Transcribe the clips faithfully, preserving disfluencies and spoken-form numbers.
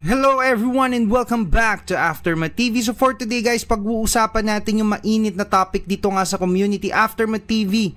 Hello everyone and welcome back to Aftermath T V. So for today guys, pag-uusapan natin yung mainit na topic dito nga sa community, Aftermath T V.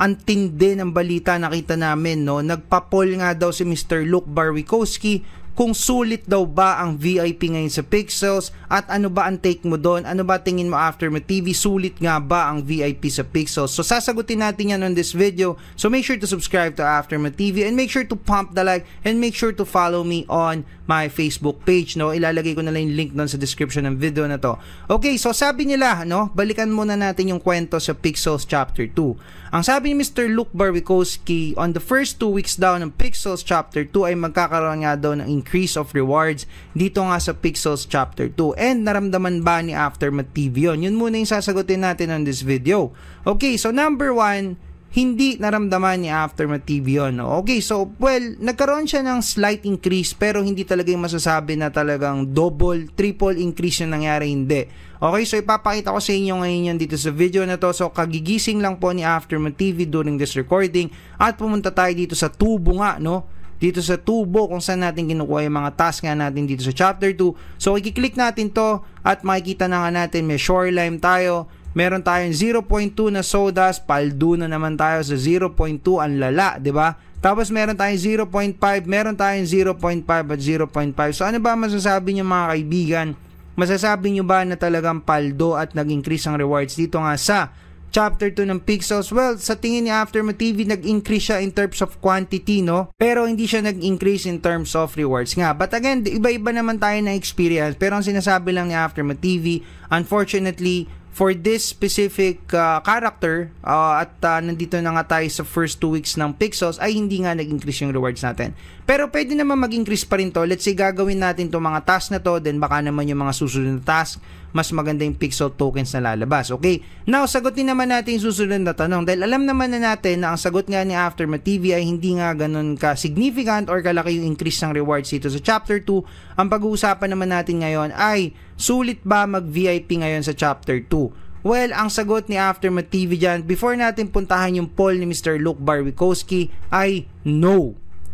Ang tindi ng balita nakita namin, no? Nagpa-poll nga daw si Mister Luke Barwikowski kung sulit daw ba ang V I P ngayon sa Pixels at ano ba ang take mo doon? Ano ba tingin mo, Aftermath T V? Sulit nga ba ang V I P sa Pixels? So sasagutin natin yan on this video. So make sure to subscribe to Aftermath T V and make sure to pump the like and make sure to follow me on my Facebook page, no? Ilalagay ko na lang yung link doon sa description ng video na to. Okay, so sabi nila, no? Balikan muna natin yung kwento sa Pixels Chapter Two. Ang sabi ni Mister Luke Barwikowski, on the first two weeks daw ng Pixels Chapter Two ay magkakaroon nga daw ng increase of rewards dito nga sa Pixels Chapter Two. And naramdaman ba ni Aftermath T V yun? Yun muna yung sasagutin natin on this video. Okay, so number one, hindi naramdaman ni Aftermath T V yun. Okay, so well, nagkaroon siya ng slight increase pero hindi talaga yung masasabi na talagang double, triple increase yung nangyari, hindi. Okay, so ipapakita ko sa inyo ngayon yan dito sa video na to. So kagigising lang po ni Aftermath T V during this recording at pumunta tayo dito sa tubo nga, no? Dito sa tubo kung saan natin kinukuha yung mga task nga natin dito sa Chapter two. So, i-click natin to at makikita na nga natin may shoreline tayo. Meron tayong zero point two na sawdust, paldo na naman tayo sa zero point two, ang lala, di ba? Tapos meron tayong zero point five, meron tayong zero point five at zero point five. So, ano ba masasabi niyo mga kaibigan? Masasabi niyo ba na talagang paldo at nag-increase ang rewards dito nga sa Chapter two ng Pixels? Well, sa tingin ni Aftermath T V, nag-increase siya in terms of quantity, no? Pero hindi siya nag-increase in terms of rewards nga. But again, iba-iba naman tayo na experience. Pero ang sinasabi lang ni Aftermath T V, unfortunately, for this specific uh, character, uh, at uh, nandito na nga tayo sa first two weeks ng Pixels, ay hindi nga nag-increase yung rewards natin. Pero pwede naman mag-increase pa rin to. Let's say gagawin natin itong mga task na to, then baka naman yung mga susunod na task, mas maganda yung Pixel tokens na lalabas. Okay? Now, sagutin naman natin yung susunod na tanong. Dahil alam naman na natin na ang sagot nga ni Aftermath T V ay hindi nga ganun ka-significant or kalaki yung increase ng rewards dito sa Chapter two. Ang pag-uusapan naman natin ngayon ay, sulit ba mag-V I P ngayon sa Chapter two? Well, ang sagot ni Aftermath T V dyan, before natin puntahan yung poll ni Mister Luke Barwikowski, ay no.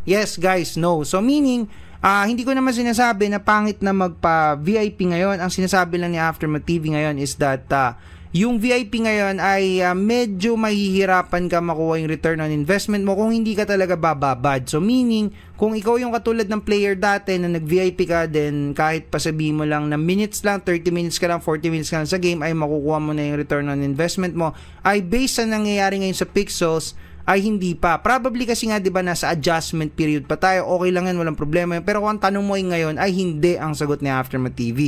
Yes guys, no. So meaning, uh, hindi ko naman sinasabi na pangit na magpa-V I P ngayon. Ang sinasabi lang ni Aftermath T V ngayon is that uh, yung V I P ngayon ay uh, medyo mahihirapan ka makuha yung return on investment mo kung hindi ka talaga bababad. So meaning, kung ikaw yung katulad ng player dati na nag-V I P ka, then kahit pasabihin mo lang na minutes lang, thirty minutes ka lang, forty minutes ka lang sa game, ay makukuha mo na yung return on investment mo. Ay based sa nangyayari ngayon sa Pixels, ay hindi pa. Probably kasi nga, di ba, nasa adjustment period pa tayo. Okay lang yan, walang problema yan. Pero kung ang tanong mo ay ngayon, ay hindi ang sagot ni Aftermath T V.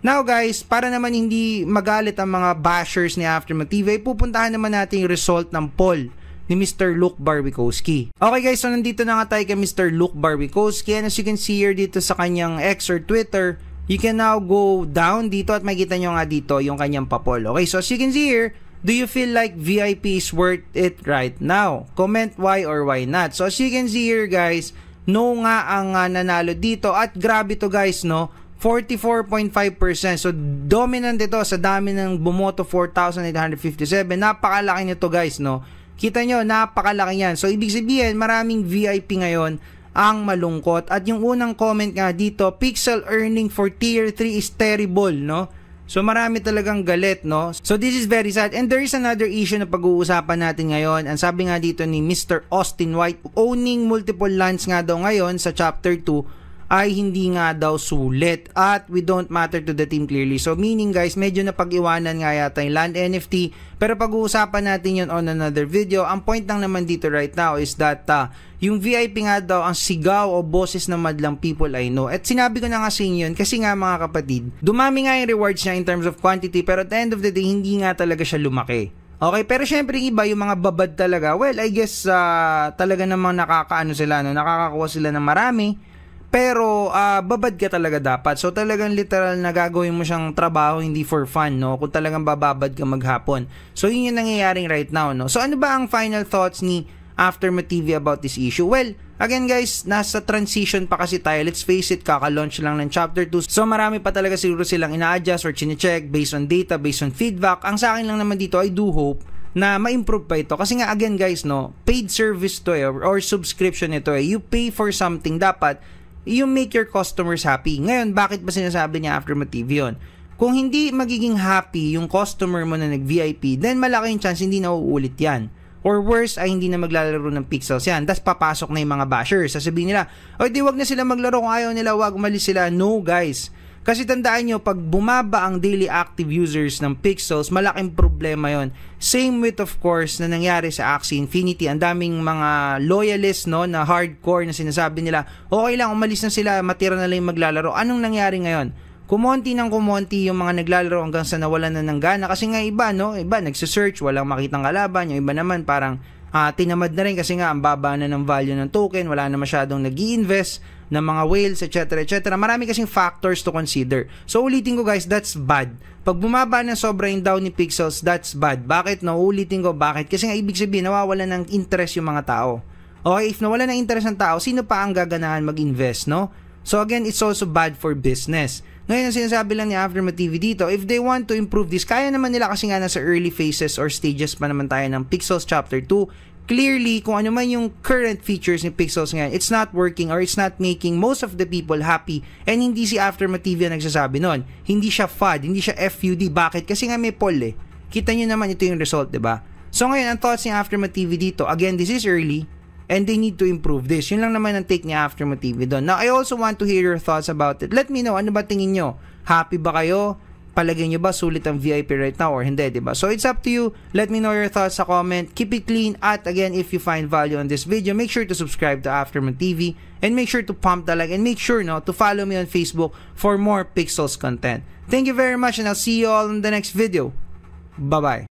Now guys, para naman hindi magalit ang mga bashers ni Aftermath T V, ay pupuntahan naman natin yung result ng poll ni Mister Luke Barwikowski. Okay guys, so nandito na nga tayo kay Mister Luke Barwikowski, and as you can see here dito sa kanyang X or Twitter, you can now go down dito at makikita nyo nga dito yung kanyang papol. Okay, so as you can see here, do you feel like V I P is worth it right now? Comment why or why not. So as you can see here guys, no nga ang uh, nanalo dito, at grabe to guys, no? forty-four point five percent. So dominant ito sa dami ng bumoto, four thousand eight hundred fifty-seven. Napakalaki nito guys, no? Kita nyo, napakalaki yan. So, ibig sabihin, maraming V I P ngayon ang malungkot. At yung unang comment nga dito, Pixel earning for tier three is terrible, no? So, marami talagang galit, no? So, this is very sad. And there is another issue na pag-uusapan natin ngayon. Ang sabi nga dito ni Mister Austin White, owning multiple lands nga daw ngayon sa Chapter two ay hindi nga daw sulit at we don't matter to the team clearly. So meaning guys, medyo napag-iwanan nga yata yung land N F T, pero pag-uusapan natin yun on another video. Ang point lang naman dito right now is that uh, yung V I P nga daw, ang sigaw o boses ng madlang people I know. At sinabi ko na nga sa inyo yun kasi nga mga kapatid, dumami nga yung rewards niya in terms of quantity, pero at the end of the day, hindi nga talaga siya lumaki. Okay, pero syempre iba yung mga babad talaga. Well, I guess uh, talaga namang nakakaano sila, no? Nakakakuha sila ng marami. Pero uh, babad ka talaga dapat. So talagang literal na gagawin mo siyang trabaho, hindi for fun, no? Kung talagang bababad ka maghapon. So yun yung nangyayaring right now, no? So ano ba ang final thoughts ni Aftermath T V about this issue? Well, again guys, nasa transition pa kasi tayo. Let's face it, kaka-launch lang ng Chapter two. So marami pa talaga siguro silang ina-adjust or chine-check based on data, based on feedback. Ang sa akin lang naman dito, I do hope na ma-improve pa ito. Kasi nga again guys, no? Paid service to eh, or subscription ito eh. You pay for something dapat. you make your customers happy. Ngayon, bakit ba sinasabi niya Aftermath T V yun? Kung hindi magiging happy yung customer mo na nag-V I P, then malaki yung chance hindi na uulit yan. Or worse, ay hindi na maglalaro ng Pixels yan. Tapos papasok na yung mga bashers. Sasabihin nila, o di wag na sila maglaro kung ayaw nila, wag umalis sila. No guys. Kasi tandaan nyo, pag bumaba ang daily active users ng Pixels, malaking problema yon. Same with of course na nangyari sa Axie Infinity. Ang daming mga loyalists no, na hardcore na sinasabi nila, okay lang, umalis na sila, matira na lang yung maglalaro. Anong nangyari ngayon? Kumonti ng kumonti yung mga naglalaro hanggang sa nawalan na ng gana. Kasi nga iba, no? Iba, nagsisearch, walang makitang kalaban. Yung iba naman, parang uh, tinamad na rin kasi nga ang baba na ng value ng token. Wala na masyadong nag-i-invest ng mga whales, et cetera, et cetera. Marami kasing factors to consider. So, ulitin ko guys, that's bad. Pag bumaba ng sobra yung down ni Pixels, that's bad. Bakit? No, ulitin ko, bakit? Kasi nga ibig sabihin, nawawala ng interest yung mga tao. Okay, if nawala ng interest ng tao, sino pa ang gaganahan mag-invest, no? So, again, it's also bad for business. Ngayon, ang sinasabi lang ni Aftermath T V dito, if they want to improve this, kaya naman nila kasi nga nasa early phases or stages pa naman tayo ng Pixels Chapter two. Clearly, kung ano man yung current features ni Pixels ngayon, it's not working or it's not making most of the people happy. And hindi si Aftermath T V ang nagsasabi nun. Hindi siya F U D, hindi siya F U D. Bakit? Kasi nga may poll eh. Kita nyo naman ito yung result, diba? So ngayon, ang thoughts ni Aftermath T V dito, again, this is early. And they need to improve this. Yun lang naman ang take ni Aftermath T V doon. Now, I also want to hear your thoughts about it. Let me know, ano ba tingin nyo? Happy ba kayo? Palagay nyo ba sulit ang V I P right now or hindi, diba? So, it's up to you. Let me know your thoughts sa comment. Keep it clean. At again, if you find value on this video, make sure to subscribe to Aftermath T V. And make sure to pump the like. And make sure no, to follow me on Facebook for more Pixels content. Thank you very much and I'll see you all in the next video. Bye-bye.